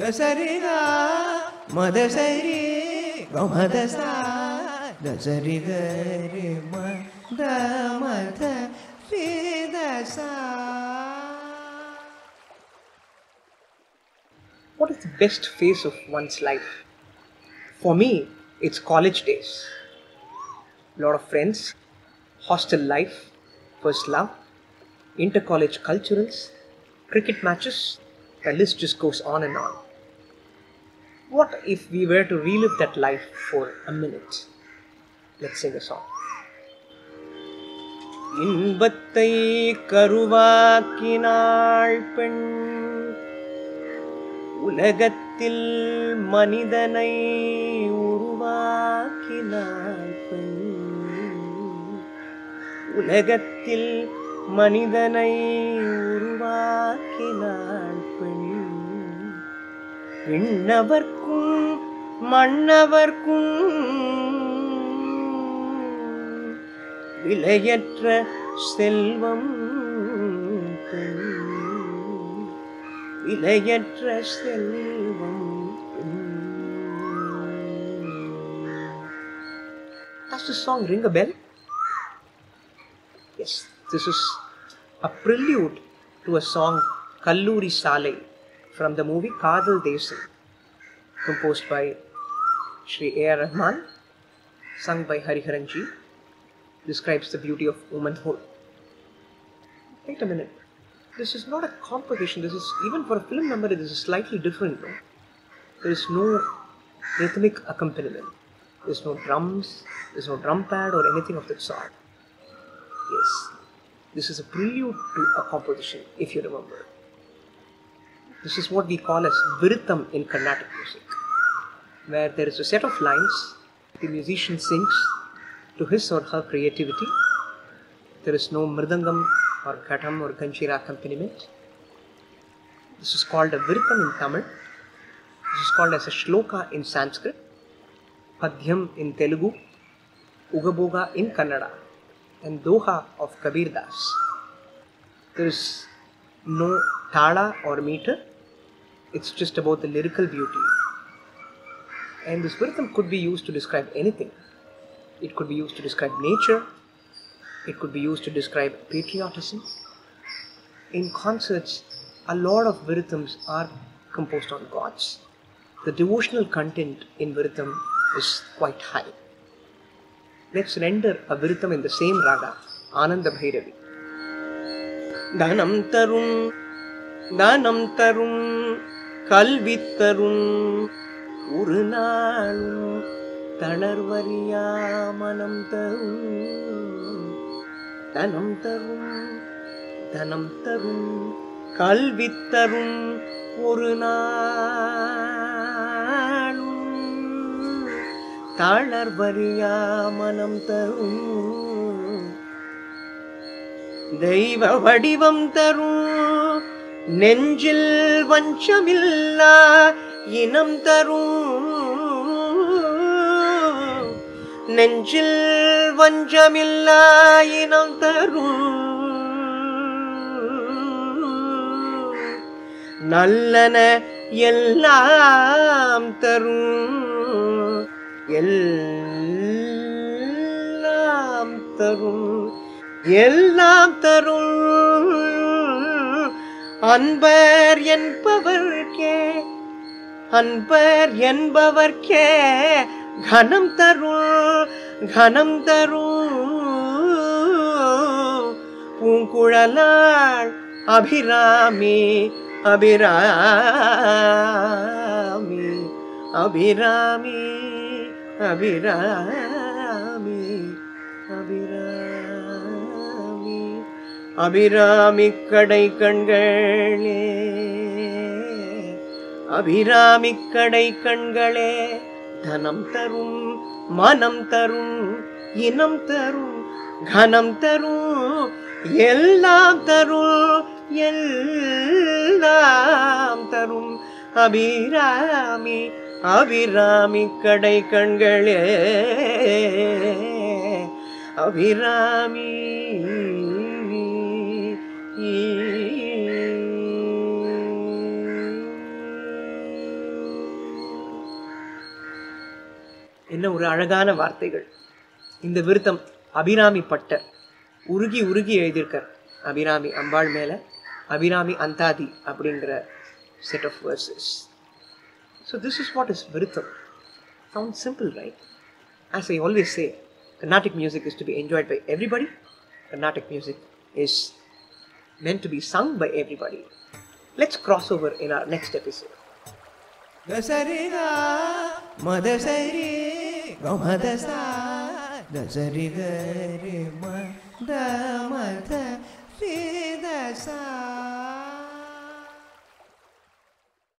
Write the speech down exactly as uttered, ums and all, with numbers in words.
दसरिगा मदसरि गमदसा दसरि गरि मद मद दसा. What is the best phase of one's life? For me, it's college days. Lot of friends, hostel life, first love, inter-college culturals, cricket matches, the list just goes on and on. What if we were to relive that life for a minute? Let's sing a song. இன்பத்தை கருவாக்கினாள் பெண் உலகத்தில் மனிதனை உருவாக்கினாள் பெண் உலகத்தில் மனிதனை உருவாக்கினாள் பெண் விண்ணவர்க்கும் மண்ணவர்க்கும் விலையற்ற செல்வம் பெண் விலையற்ற செல்வம் பெண். Does this song ring a bell? Yes, this is a prelude to a song Kalloori Salai from the movie Kadal Desam, composed by Shri A R Rahman, sung by Hariharanji, describes the beauty of womanhood. Wait a minute, this is not a competition, this is, even for a film number, this is slightly different, no? There is no rhythmic accompaniment, there is no drums, there is no drum pad or anything of that sort. Yes, this is a prelude to a composition, if you remember. This is what we call as virutham in Carnatic music, where there is a set of lines, the musician sings to his or her creativity. There is no mridangam or ghatam or ganjira accompaniment. This is called a virutham in Tamil. This is called as a shloka in Sanskrit, padyam in Telugu, ugaboga in Kannada, and doha of Kabir Das. There is no tala or meter, it's just about the lyrical beauty. And this virutham could be used to describe anything. It could be used to describe nature, it could be used to describe patriotism. In concerts, a lot of viruthams are composed on gods. The devotional content in virutham is quite high. Let's render a virutham in the same raga, ananda bhairavi. தனம் தரும் தனம் தரும் கல்வி தரும் ஒரு நாளும் தளர்வறியா மனம் தரும் தனம் தரும் தனம் தரும் கல்வி தரும் ஒரு நாளும் தளர்வறியா மனம் தரும் தெய்வ வடிவம் தரும் நெஞ்சில் வஞ்சமில்லா இனம் தரும் நெஞ்சில் வஞ்சமில்லா இனம் தரும் நல்லன எல்லாம் தரும் எல்லாம் தரும் எல்லாம் தரும் அன்பர் என்பவர்க்கே அன்பர் என்பவர்க்கே கணம் தரும் கணம் தரும் பூங்குழலாள் அபிராமி அபிராமி அபிராமி அபிராமி அபிராமி அபிராமி கடை கண்களே அபிராமி கடை கண்களே தனம் தரும் மனம் தரும் இனம் தரும் கனம் தரும் எல்லாம் தரும் எல்லாம் தரும் அபிராமி அபிராமி கடை கண்களே அபிராமி. E என்ன ஒரு அழகான வார்த்தைகள். இந்த விருத்தம் அபிராமி பட்டர் உருகி உருகி எழுதியிருக்கார். அபிராமி அம்பாள் மேலே அபிராமி அந்தாதி அப்படிங்கிற set of verses. So this is what is விருத்தம். Sounds simple, right? As I always say, Carnatic music is to be enjoyed by everybody. Carnatic music is meant to be sung by everybody. Let's cross over in our next episode. Dasariga madasari gamadasa dasariga re madamata re dasa.